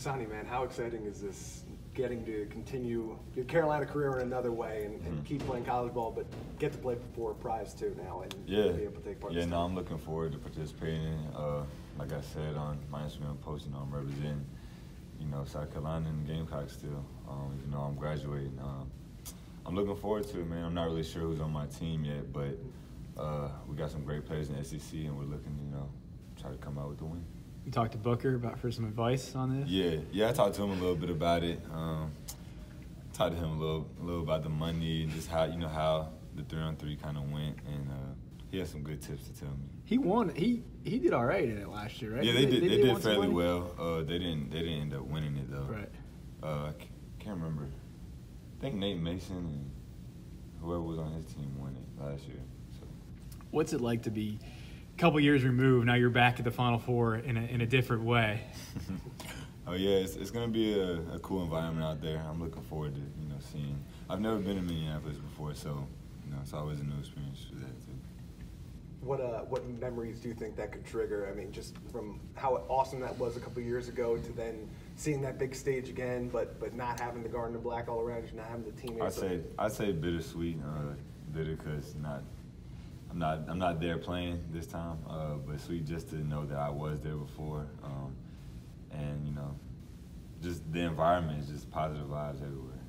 Sonny, man, how exciting is this, getting to continue your Carolina career in another way and keep playing college ball, but get to play for a prize too now and be able to take part in this? Yeah, no, I'm looking forward to participating. Like I said on my Instagram post, you know, I'm representing, you know, South Carolina and Gamecocks still, even though I'm graduating. I'm looking forward to it, man. I'm not really sure who's on my team yet, but we got some great players in the SEC, and we're looking, you know, try to come out with a win. You talked to Booker for some advice on this? Yeah, I talked to him a little bit about it. Talked to him a little about the money and just how, you know, how the 3-on-3 kind of went, and he had some good tips to tell me. He won. He did all right in it last year, right? Yeah, they did fairly well. They didn't end up winning it though. Right. I can't remember. I think Nate Mason and whoever was on his team won it last year. So. What's it like to be a couple years removed? Now you're back at the Final Four in a different way. Oh yeah, it's gonna be a cool environment out there. I'm looking forward to, you know, seeing. I've never been to Minneapolis before, so you know it's always a new experience for that too. What memories do you think that could trigger? I mean, just from how awesome that was a couple years ago to then seeing that big stage again, but not having the Garden of Black all around you, not having the teammates. I say bittersweet, bitter because I'm not there playing this time, but sweet just to know that I was there before, and you know, just the environment is just positive vibes everywhere.